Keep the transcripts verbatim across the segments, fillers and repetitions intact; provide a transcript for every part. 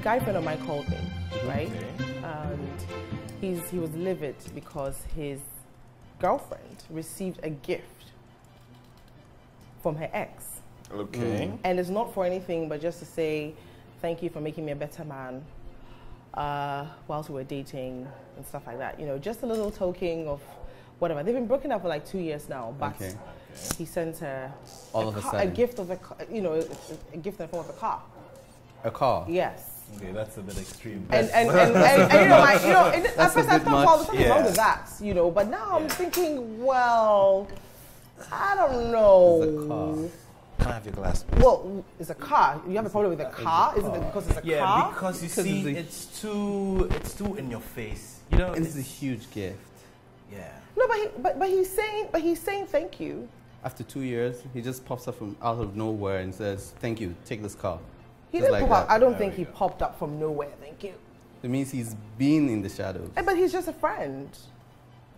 guy friend of mine called me, right? Okay. And he's, he was livid because his girlfriend received a gift from her ex. Okay. Mm. And it's not for anything, but just to say, thank you for making me a better man uh, whilst we were dating and stuff like that. You know, just a little token of whatever. They've been broken up for like two years now, but okay. he sent her All a, of a, car, a gift of a car, you know, a, a gift in the form of a car. A car? Yes. Okay, that's a bit extreme. And, and, and, and, and you know, like, you know, it, at first I thought, well, there's something yeah. wrong with that, you know, but now yeah. I'm thinking, well, I don't know. It's a car. Can I have your glass, please? Well, it's a car. You have a problem with a car? Is it because it's a yeah, car? Yeah, because you because see, it's, it's too, it's too in your face. You know, it's, it's a huge gift. Yeah. No, but he, but but he's saying, but he's saying thank you. After two years, he just pops up from out of nowhere and says, "Thank you. Take this car." He just didn't like pop up. I don't there think he go. popped up from nowhere. Thank you. It means he's been in the shadows. Yeah, but he's just a friend.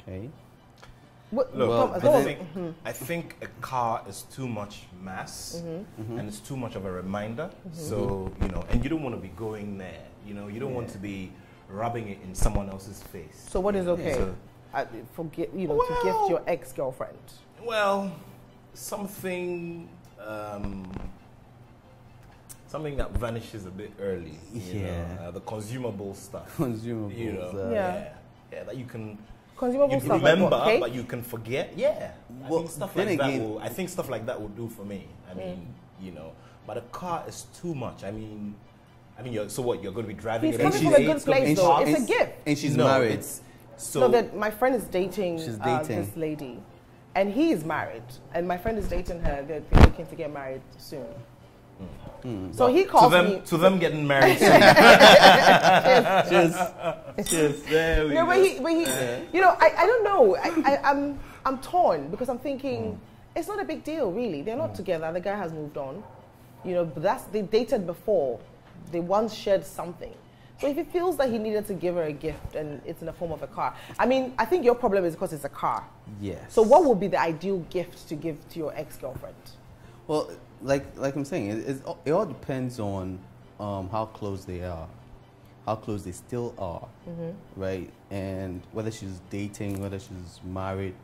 Okay. What, Look, well, I, think, mm-hmm. I think a car is too much mass, mm-hmm. Mm-hmm. and it's too much of a reminder. Mm-hmm. So, you know, and you don't want to be going there. You know, you don't yeah. want to be rubbing it in someone else's face. So what is okay so, I, forget, you know, well, to gift your ex-girlfriend? Well, something, um, something that vanishes a bit early. You yeah. know, uh, the consumable stuff. Consumable you know, stuff. Yeah. yeah. Yeah, that you can... Consumable you stuff remember, like what, but you can forget. Yeah, well, I think stuff like again, that will. I think stuff like that will do for me. I mean, mm. you know, but a car is too much. I mean, I mean, you're, so what? You're going to be driving. He's coming from a good place, though. It's a gift, and she's no, married. It's, so no, that my friend is dating, she's dating. Uh, this lady, and he is married, and my friend is dating her. They're looking to get married soon. Mm. Mm. So well, he calls to them, me to them getting married. Cheers. Cheers. There we no, go. But he, but he, yeah. you know, I, I don't know. I, I, I'm, I'm torn because I'm thinking mm. it's not a big deal, really. They're not mm. together. The guy has moved on. You know, but that's they dated before. They once shared something. So if he feels that he needed to give her a gift and it's in the form of a car, I mean, I think your problem is because it's a car. Yes. So what would be the ideal gift to give to your ex-girlfriend? Well. Like, like I'm saying, it, it's, it all depends on um, how close they are, how close they still are, mm-hmm. right? And whether she's dating, whether she's married,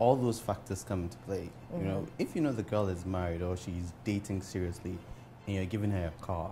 all those factors come into play. Mm-hmm. You know, if you know the girl is married or she's dating seriously and you're giving her a car,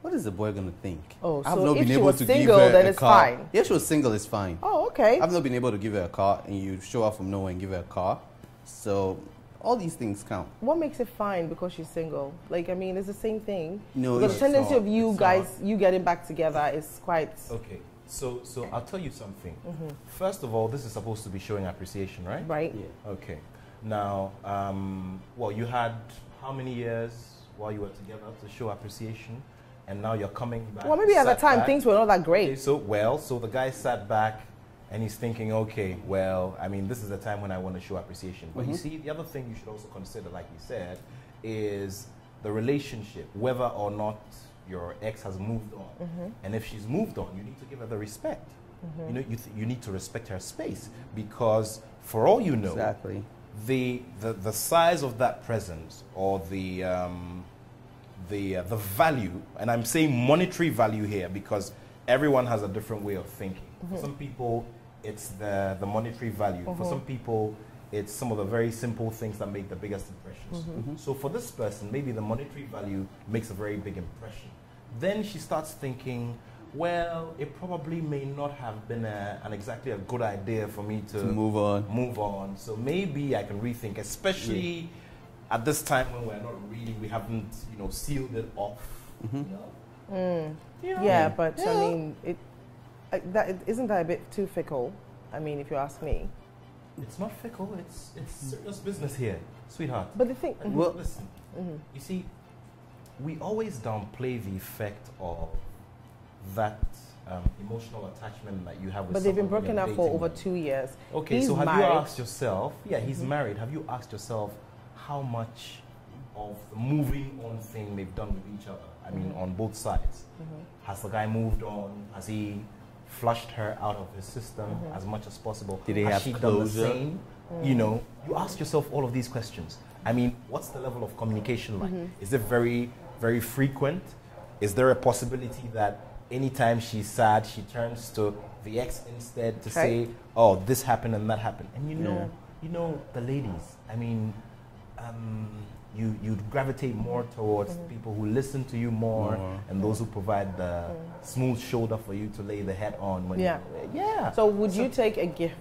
what is the boy going to think? Oh, I've so not if been she able was to single, give her then a it's car. fine. Yeah, if she was single, it's fine. Oh, okay. I've not been able to give her a car and you show up from nowhere and give her a car. So... all these things count. What makes it fine because she's single? Like, I mean, it's the same thing. No, the tendency of you guys, you getting back together is quite... Okay, so so I'll tell you something. Mm-hmm. First of all, this is supposed to be showing appreciation, right? Right. Yeah. Okay. Now, um, well, you had how many years while you were together to show appreciation? And now you're coming back. Well, maybe at the time, back. things were not that great. Okay, so, well, so the guy sat back. And he's thinking, okay, well, I mean, this is the time when I want to show appreciation. But mm-hmm. you see, the other thing you should also consider, like you said, is the relationship, whether or not your ex has moved on. Mm-hmm. And if she's moved on, you need to give her the respect. Mm-hmm. You know, you, th you need to respect her space because for all you know, exactly. the, the, the size of that presence or the, um, the, uh, the value, and I'm saying monetary value here because everyone has a different way of thinking. Mm-hmm. For some people, it's the, the monetary value. Mm-hmm. For some people, it's some of the very simple things that make the biggest impressions. Mm-hmm. So for this person, maybe the monetary value makes a very big impression. Then she starts thinking, well, it probably may not have been a, an exactly a good idea for me to, to move on. Move on. So maybe I can rethink, especially yeah. at this time when we're not really, we haven't, you know, sealed it off. Mm-hmm. You know? Mm. You know? Yeah, but yeah. I mean, it. Uh, that, isn't that a bit too fickle? I mean, if you ask me. It's not fickle, it's, it's serious business here, sweetheart. But the thing... Mm-hmm. Well, listen, mm-hmm. you see, we always downplay the effect of that um, emotional attachment that you have with someone. But they've been broken up for over two years. Okay, he's so have married. you asked yourself... Yeah, he's mm-hmm. married. Have you asked yourself how much of the moving on thing they've done with each other? I mean, on both sides. Mm-hmm. Has the guy moved on? Has he... flushed her out of his system mm-hmm. as much as possible. Did he has have she done the same? Mm. You know, you ask yourself all of these questions. I mean, what's the level of communication like? Mm-hmm. Is it very, very frequent? Is there a possibility that anytime she's sad, she turns to the ex instead to right. say, oh, this happened and that happened? And you know, yeah. you know the ladies, I mean, um, you, you'd gravitate more towards mm-hmm. people who listen to you more, more. and those who provide the mm. smooth shoulder for you to lay the head on. When yeah. You, yeah. So would so, you take a gift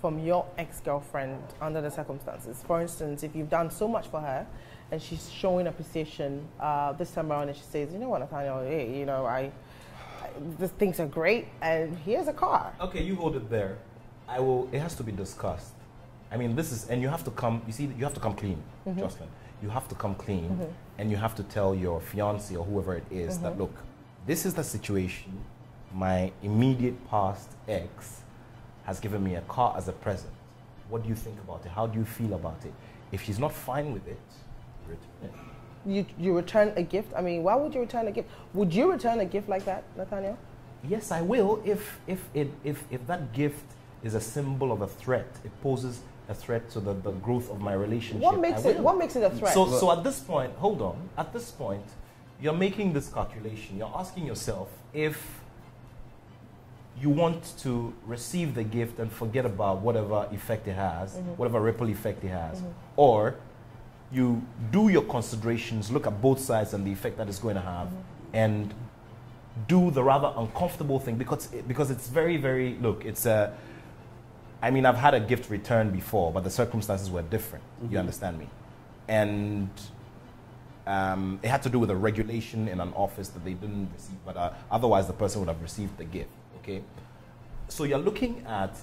from your ex-girlfriend under the circumstances? For instance, if you've done so much for her, and she's showing appreciation uh, this time around, and she says, you know what, Nathaniel, hey, you know, I, I, these things are great, and here's a car. Okay, you hold it there. I will, it has to be discussed. I mean, this is, and you have to come, you see, you have to come clean, mm-hmm. Jocelyn. You have to come clean, mm-hmm. and you have to tell your fiancé or whoever it is mm-hmm. that, look, this is the situation. My immediate past ex has given me a car as a present. What do you think about it? How do you feel about it? If she's not fine with it, You, you return a gift? I mean, why would you return a gift? Would you return a gift like that, Nathaniel? Yes, I will, if, if, it, if, if that gift is a symbol of a threat. It poses a threat to the, the growth of my relationship. What makes, it, what makes it a threat? So, so at this point, hold on, at this point, you're making this calculation. You're asking yourself if you want to receive the gift and forget about whatever effect it has, mm-hmm. whatever ripple effect it has, mm-hmm. or you do your considerations, look at both sides and the effect that it's going to have, mm-hmm. and do the rather uncomfortable thing, because because it's very, very, look, it's a, I mean, I've had a gift returned before, but the circumstances were different, mm-hmm. you understand me? And um, it had to do with a regulation in an office that they didn't receive, but uh, otherwise the person would have received the gift, okay? So you're looking at,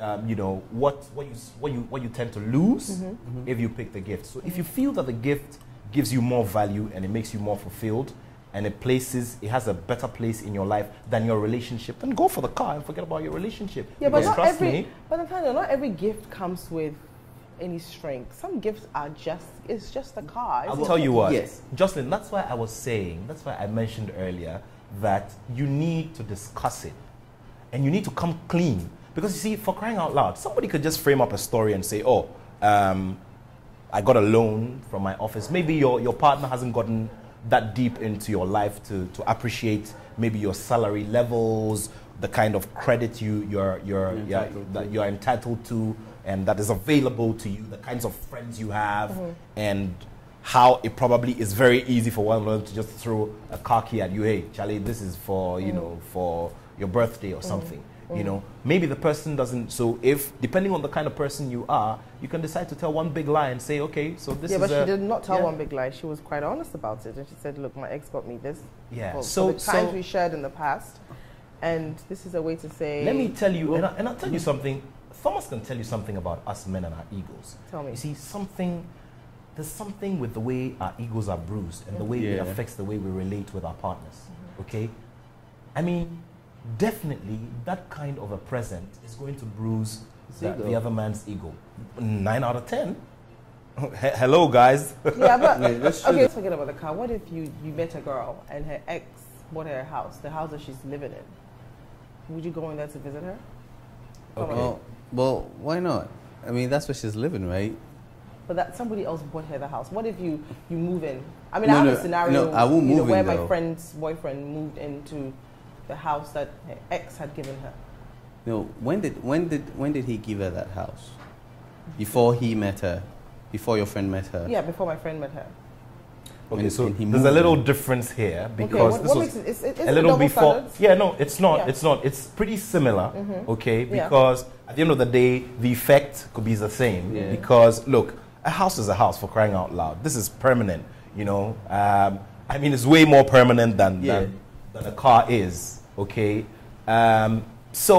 Um, you know, what, what, you, what, you, what you tend to lose mm-hmm. Mm-hmm. if you pick the gift. So mm-hmm. if you feel that the gift gives you more value and it makes you more fulfilled and it places, it has a better place in your life than your relationship, then go for the car and forget about your relationship. Yeah, because but not trust every, me, but Nathaniel, not every gift comes with any strength. Some gifts are just, it's just a car. I'll tell you what, yes. Jocelyn, that's why I was saying, that's why I mentioned earlier that you need to discuss it and you need to come clean. Because you see, for crying out loud, somebody could just frame up a story and say, oh, um, I got a loan from my office. Maybe your, your partner hasn't gotten that deep into your life to, to appreciate maybe your salary levels, the kind of credit you, you're, you're, you're, entitled you're, that you're entitled to and that is available to you, the kinds of friends you have, mm-hmm. and how it probably is very easy for one of them to just throw a car key at you. Hey, Charlie, this is for, you mm-hmm. know, for your birthday or mm-hmm. something. You know, maybe the person doesn't, so if, depending on the kind of person you are, you can decide to tell one big lie and say, okay, so this yeah, is Yeah, but she did not tell yeah. one big lie. She was quite honest about it. And she said, look, my ex got me this. Yeah, well, so... the times so, we shared in the past. And this is a way to say... Let me tell you, and, I, and I'll tell you something. Thomas can tell you something about us men and our egos. Tell me. You see, something, there's something with the way our egos are bruised and yeah. the way yeah. it affects the way we relate with our partners, mm-hmm. okay? I mean... definitely, that kind of a present is going to bruise the, the other man's ego. Nine out of ten. He hello, guys. Yeah, but okay, let's forget about the car. What if you you met a girl and her ex bought her a house, the house that she's living in? Would you go in there to visit her? Okay. Well, well, why not? I mean, that's where she's living, right? But that somebody else bought her the house. What if you you move in? I mean, no, I have no, a scenario no, I won't move know, in, where though. My friend's boyfriend moved into the house that her ex had given her. No, when did when did when did he give her that house? Before he met her, before your friend met her. Yeah, before my friend met her. Okay, when, so he there's a little in. difference here because okay, what, what this was is, is a little before. Standards? Yeah, no, it's not. Yeah. It's not. It's pretty similar. Mm-hmm. Okay, because yeah. at the end of the day, the effect could be the same. Yeah. Because look, a house is a house, for crying out loud. This is permanent. You know, um, I mean, it's way more permanent than. Yeah. than that a car is, okay? Um, so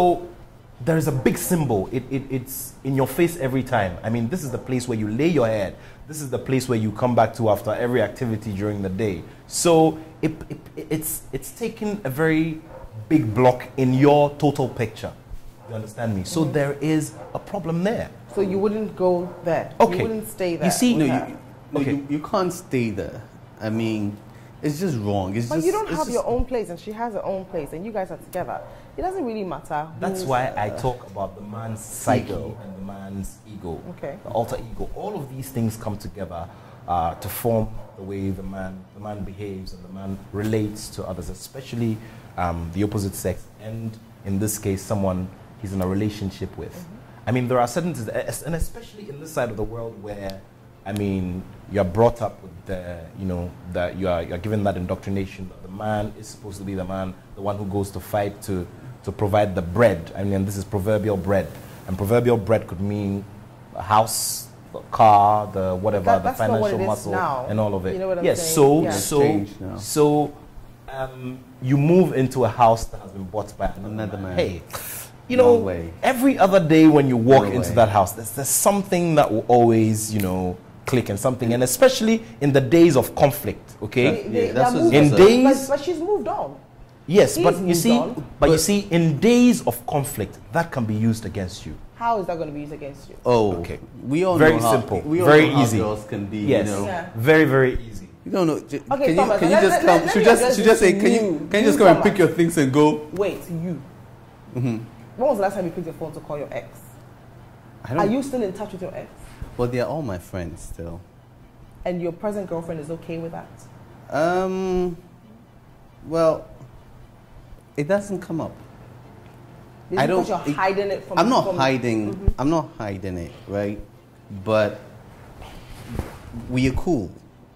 there is a big symbol. It, it, it's in your face every time. I mean, this is the place where you lay your head. This is the place where you come back to after every activity during the day. So it, it, it's, it's taken a very big block in your total picture. You understand me? So there is a problem there. So you wouldn't go there? Okay. You wouldn't stay there? You see, no, you, no okay. you, you can't stay there. I mean... it's just wrong. It's but just, you don't have your own place and she has her own place and you guys are together. It doesn't really matter. That's why uh, I talk about the man's psyche ego. and the man's ego, okay. the alter ego. All of these things come together uh, to form the way the man, the man behaves and the man relates to others, especially um, the opposite sex, and in this case, someone he's in a relationship with. Mm-hmm. I mean, there are certain, and especially in this side of the world where, I mean, you're brought up with the, you know, that you are you're given that indoctrination that the man is supposed to be the man, the one who goes to fight to, to provide the bread. I mean, this is proverbial bread. And proverbial bread could mean a house, the car, the whatever, that, the financial muscle, and all of it. You know what I'm yeah, saying? So, yeah. so, so, so um, you move into a house that has been bought by another, another man. man. Hey, you know, no every other day when you walk no into way. that house, there's, there's something that will always, you know, click and something, and especially in the days of conflict, okay? They, they, yeah, that's what in days, like, but she's moved on. Yes, He's but you see, on, but, but you see, in days of conflict, that can be used against you. How is that going to be used against you? Oh, okay. We all very know how, simple, we all very know how easy. Girls can be, yes, you know? Yeah. very very easy. You don't know. Okay, can Thomas, you, can let, you just let, come? Let, should let just should just say, can you can you just come and pick your things and go? Wait, you. Mm-hmm. When was the last time you picked your phone to call your ex? I don't Are you still in touch with your ex? Well, they are all my friends still. And your present girlfriend is okay with that? Um, well, it doesn't come up. Is I don't. You're it, hiding it from. I'm not from hiding. Mm-hmm. I'm not hiding it, right? But we are cool.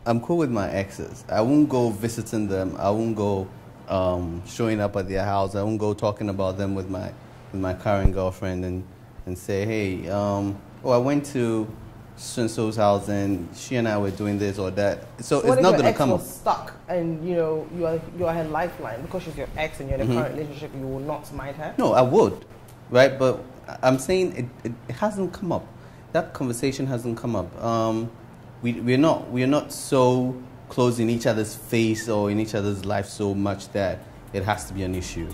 I'm cool with my exes. I won't go visiting them. I won't go um, showing up at their house. I won't go talking about them with my with my current girlfriend and and say, hey. Um, Oh, I went to Sunso's house and she and I were doing this or that. So, so it's what not if your gonna ex come was up. Stuck, and you know you are you are her lifeline because she's your ex and you're in a mm-hmm. current relationship. You will not mind her. No, I would, right? But I'm saying it, it, it hasn't come up. That conversation hasn't come up. Um, we we're not we're not so close in each other's face or in each other's life so much that it has to be an issue.